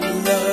like love.